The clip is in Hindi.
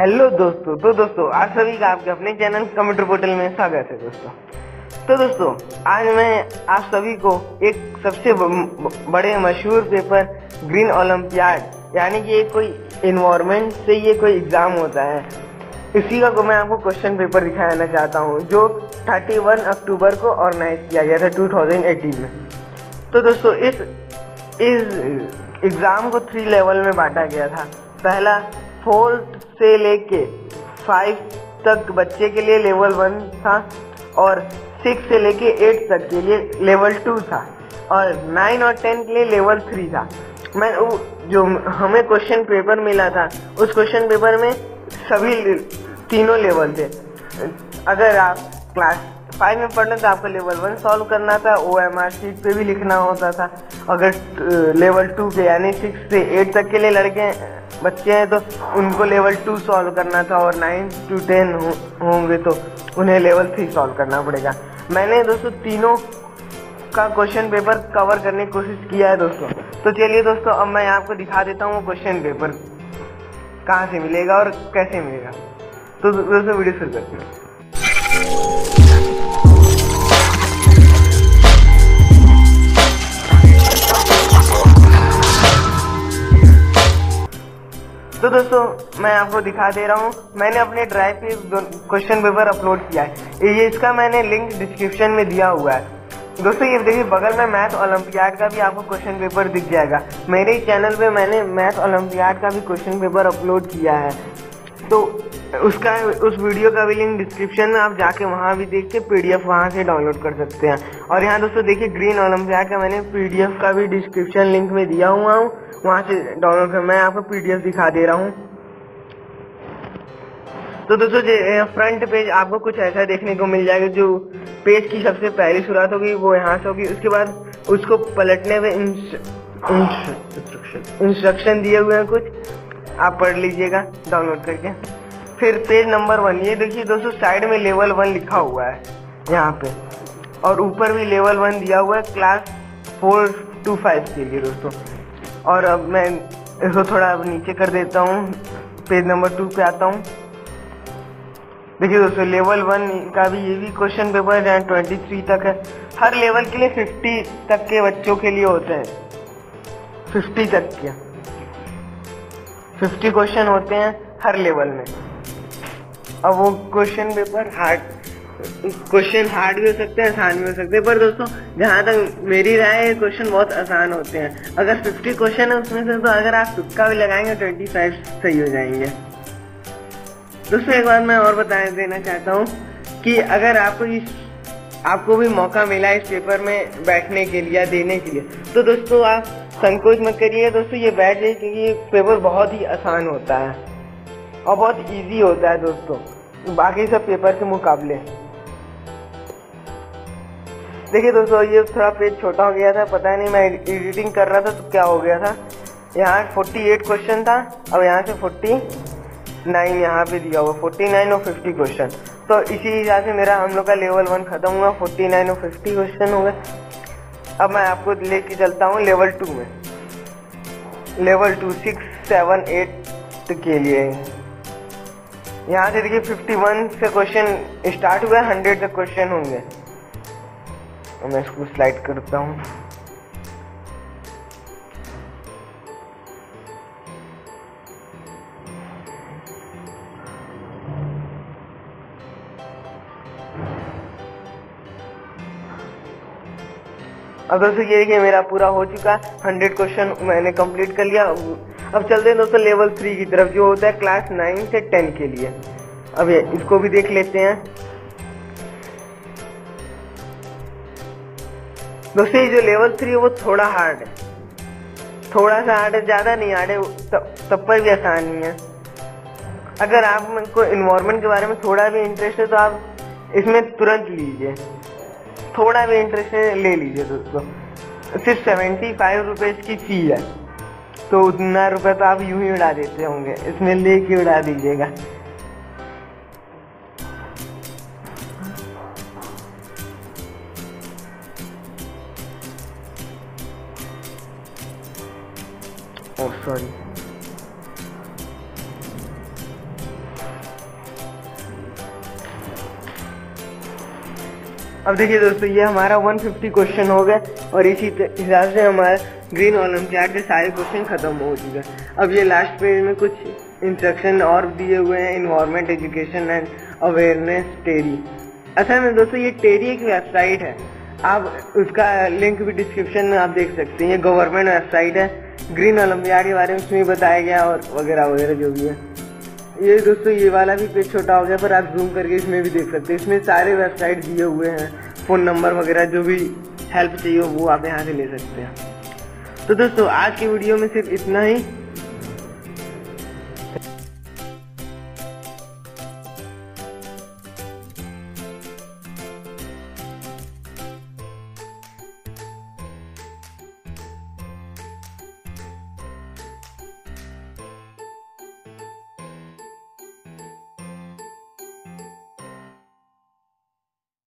हेलो दोस्तों। तो दोस्तों आप सभी का आपके अपने चैनल कंप्यूटर पोर्टल में स्वागत है दोस्तों। तो दोस्तों आज मैं आप सभी को एक सबसे बड़े मशहूर पेपर ग्रीन ओलम्पियाड यानी कि कोई इन्वायरमेंट से ये कोई एग्ज़ाम होता है, इसी का मैं आपको क्वेश्चन पेपर दिखाना चाहता हूँ जो 31 अक्टूबर को ऑर्गेनाइज किया गया था 2018 में। तो दोस्तों इस एग्ज़ाम को 3 लेवल में बांटा गया था। पहला 4 से लेके 5 तक बच्चे के लिए लेवल 1 था और 6 से लेके 8 तक के लिए लेवल 2 था और 9 और 10 के लिए लेवल 3 था। मैं जो हमें क्वेश्चन पेपर मिला था उस क्वेश्चन पेपर में सभी तीनों लेवल थे। अगर आप क्लास 5 में पढ़ लें तो आपको लेवल 1 सॉल्व करना था, OMR शीट पे भी लिखना होता था। अगर लेवल 2 के यानी 6 से 8 तक के लिए बच्चे हैं तो उनको लेवल 2 सॉल्व करना था और 9 to 10 होंगे तो उन्हें लेवल 3 सॉल्व करना पड़ेगा। मैंने दोस्तों तीनों का क्वेश्चन पेपर कवर करने की कोशिश किया है दोस्तों। तो चलिए दोस्तों अब मैं आपको दिखा देता हूँ क्वेश्चन पेपर कहाँ से मिलेगा और कैसे मिलेगा। तो दोस्तों वीडियो शुरू करते हैं। तो दोस्तों मैं आपको दिखा दे रहा हूँ, मैंने अपने ड्राइव पे क्वेश्चन पेपर अपलोड किया है। ये इसका मैंने लिंक डिस्क्रिप्शन में दिया हुआ है। दोस्तों ये देखिए बगल में मैथ ओलम्पियाड का भी आपको क्वेश्चन पेपर दिख जाएगा। मेरे चैनल पे मैंने मैथ ओलम्पियाड का भी क्वेश्चन पेपर अपलोड किया है, तो उस वीडियो का भी लिंक डिस्क्रिप्शन में, आप जाके वहाँ भी देख के PDF वहाँ से डाउनलोड कर सकते हैं। और यहाँ दोस्तों देखिए ग्रीन ओलम्पियाड का मैंने PDF का भी डिस्क्रिप्शन लिंक में दिया हुआ हूँ, वहाँ से डाउनलोड कर। मैं आपको PDF दिखा दे रहा हूँ। तो दोस्तों फ्रंट पेज आपको कुछ ऐसा देखने को मिल जाएगा। जो पेज की सबसे पहली शुरुआत होगी वो यहाँ से होगी, उसके बाद उसको पलटने में इंस्ट्रक्शन दिए हुए हैं, कुछ आप पढ़ लीजिएगा डाउनलोड करके। फिर पेज नंबर 1, ये देखिए दोस्तों साइड में लेवल 1 लिखा हुआ है यहाँ पे और ऊपर भी लेवल 1 दिया हुआ है क्लास 4 to 5 के लिए दोस्तों। और अब मैं इसको थोड़ा नीचे कर देता हूँ, पेज नंबर 2 पे आता हूँ। देखिए दोस्तों लेवल 1 का भी ये भी क्वेश्चन पेपर जहाँ 23 तक है। हर लेवल के लिए 50 तक के बच्चों के लिए होते हैं, 50 तक के 50 क्वेश्चन होते हैं हर लेवल में। अब वो क्वेश्चन पेपर हार्ड भी हो सकते हैं, आसान भी हो सकते हैं, पर दोस्तों जहाँ तक मेरी राय है क्वेश्चन बहुत आसान होते हैं। अगर 50 क्वेश्चन है उसमें से तो अगर आप तुक्का भी लगाएंगे 25 सही हो जाएंगे। दोस्तों एक बात मैं और बता देना चाहता हूँ कि अगर आपको भी मौका मिला इस पेपर में बैठने के लिए या देने के लिए तो दोस्तों आप संकोच मत करिए। दोस्तों ये बैठ जाइए क्योंकि ये पेपर बहुत ही आसान होता है और बहुत इजी होता है दोस्तों बाकी सब पेपर के मुकाबले। देखिए दोस्तों ये थोड़ा पेज छोटा हो गया था, पता नहीं मैं एडिटिंग कर रहा था तो क्या हो गया था। यहाँ 48 क्वेश्चन था, अब यहाँ से 49 यहाँ पे दिया हुआ, 49 और 50 क्वेश्चन। तो इसी हिसाब से मेरा हम लोग का लेवल 1 खत्म हुआ, 49 और 50 क्वेश्चन हो गए। अब मैं आपको लेके चलता हूँ लेवल 2 में, लेवल 2 6, 7, 8 के लिए। यहाँ से देखिए 51 से क्वेश्चन स्टार्ट हुआ है, 100 तक क्वेश्चन होंगे। मैं इसको स्लाइड करता हूँ। अब दोस्तों ये देखिए मेरा पूरा हो चुका है, 100 क्वेश्चन मैंने कंप्लीट कर लिया। अब चलते हैं दोस्तों लेवल 3 की तरफ जो होता है क्लास 9 से 10 के लिए। अब ये इसको भी देख लेते हैं। दोस्तों ये जो लेवल 3 है वो थोड़ा हार्ड है, थोड़ा सा हार्ड है, ज़्यादा नहीं हार्ड है, तब पर भी आसान नहीं है। अगर आपको इन्वायरमेंट के बारे में थोड़ा भी इंटरेस्ट है तो आप इसमें तुरंत लीजिए, थोड़ा भी इंटरेस्ट ले लीजिए दोस्तों। सिर्फ 75 रुपीज़ की फीस है, तो उतना रुपये तो आप यूं ही उड़ा देते होंगे, इसमें लेके उड़ा दीजिएगा। ओह सॉरी, अब देखिए दोस्तों, ये हमारा 150 क्वेश्चन हो गया और इसी हिसाब से हमारा ग्रीन ओलम्पियाड के सारे क्वेश्चन खत्म हो चुके हैं। अब ये लास्ट पेज में कुछ इंस्ट्रक्शन और दिए हुए हैं, environment education and awareness TERI. असल में दोस्तों ये टेरी एक वेबसाइट है, आप उसका लिंक भी डिस्क्रिप्शन में आप देख सकते हैं। ये गवर्नमेंट वेबसाइट है, ग्रीन ओलम्पियाड के बारे में उसमें बताया गया और वगैरह वगैरह जो भी है। ये दोस्तों ये वाला भी पेज छोटा हो गया पर आप जूम करके इसमें भी देख सकते हैं, इसमें सारे वेबसाइट दिए हुए हैं, फ़ोन नंबर वगैरह जो भी हेल्प चाहिए वो आप यहाँ से ले सकते हैं। तो दोस्तों आज की वीडियो में सिर्फ इतना ही।